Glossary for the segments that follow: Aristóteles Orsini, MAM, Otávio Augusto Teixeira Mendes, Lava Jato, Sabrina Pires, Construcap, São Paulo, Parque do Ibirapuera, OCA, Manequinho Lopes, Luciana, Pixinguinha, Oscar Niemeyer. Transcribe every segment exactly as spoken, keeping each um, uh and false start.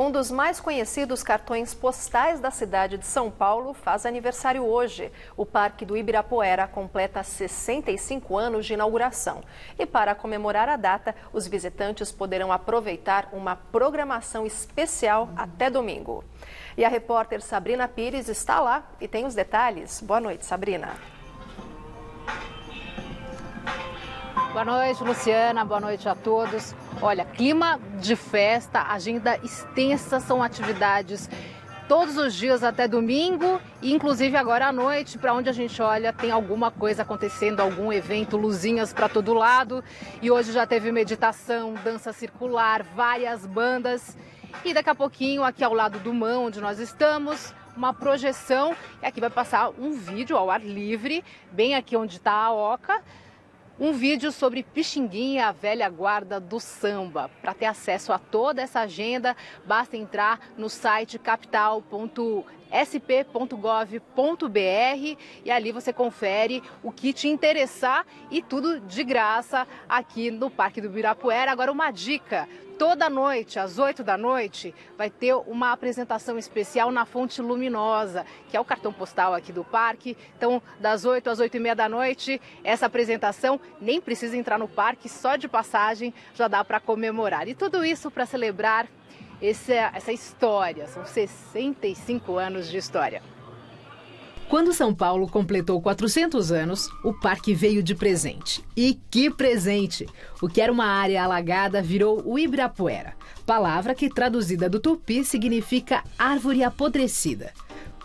Um dos mais conhecidos cartões postais da cidade de São Paulo faz aniversário hoje. O Parque do Ibirapuera completa sessenta e cinco anos de inauguração. E para comemorar a data, os visitantes poderão aproveitar uma programação especial até domingo. E a repórter Sabrina Pires está lá e tem os detalhes. Boa noite, Sabrina. Boa noite, Luciana. Boa noite a todos. Olha, clima de festa, agenda extensa, são atividades todos os dias até domingo e inclusive agora à noite, para onde a gente olha, tem alguma coisa acontecendo, algum evento, luzinhas para todo lado. E hoje já teve meditação, dança circular, várias bandas. E daqui a pouquinho, aqui ao lado do M A M, onde nós estamos, uma projeção. E aqui vai passar um vídeo ao ar livre, bem aqui onde está a OCA. Um vídeo sobre Pixinguinha, a velha guarda do samba. Para ter acesso a toda essa agenda, basta entrar no site capital ponto s p ponto gov ponto br e ali você confere o que te interessar e tudo de graça aqui no Parque do Ibirapuera. Agora uma dica, toda noite, às oito da noite, vai ter uma apresentação especial na Fonte Luminosa, que é o cartão postal aqui do parque. Então, das oito às oito e meia da noite, essa apresentação, nem precisa entrar no parque, só de passagem já dá para comemorar. E tudo isso para celebrar Essa, essa história, são sessenta e cinco anos de história. Quando São Paulo completou quatrocentos anos, o parque veio de presente. E que presente! O que era uma área alagada virou o Ibirapuera, palavra que traduzida do tupi significa árvore apodrecida.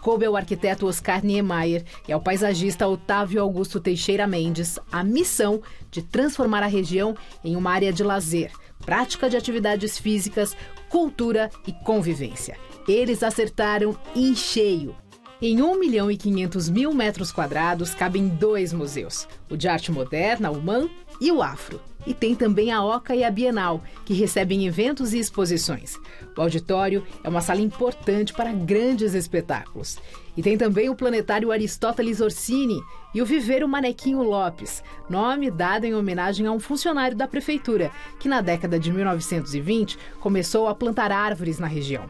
Coube ao arquiteto Oscar Niemeyer e ao paisagista Otávio Augusto Teixeira Mendes a missão de transformar a região em uma área de lazer, prática de atividades físicas, cultura e convivência. Eles acertaram em cheio. Em um milhão e quinhentos mil metros quadrados cabem dois museus, o de arte moderna, o M A M, e o Afro. E tem também a OCA e a Bienal, que recebem eventos e exposições. O auditório é uma sala importante para grandes espetáculos. E tem também o planetário Aristóteles Orsini e o viveiro Manequinho Lopes, nome dado em homenagem a um funcionário da prefeitura, que na década de mil novecentos e vinte começou a plantar árvores na região.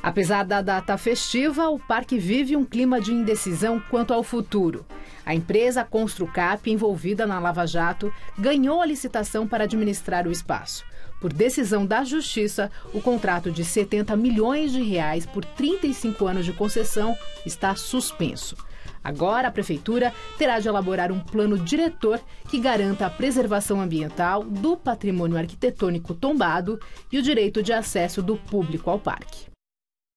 Apesar da data festiva, o parque vive um clima de indecisão quanto ao futuro. A empresa Construcap, envolvida na Lava Jato, ganhou a licitação para administrar o espaço. Por decisão da Justiça, o contrato de setenta milhões de reais por trinta e cinco anos de concessão está suspenso. Agora, a Prefeitura terá de elaborar um plano diretor que garanta a preservação ambiental do patrimônio arquitetônico tombado e o direito de acesso do público ao parque.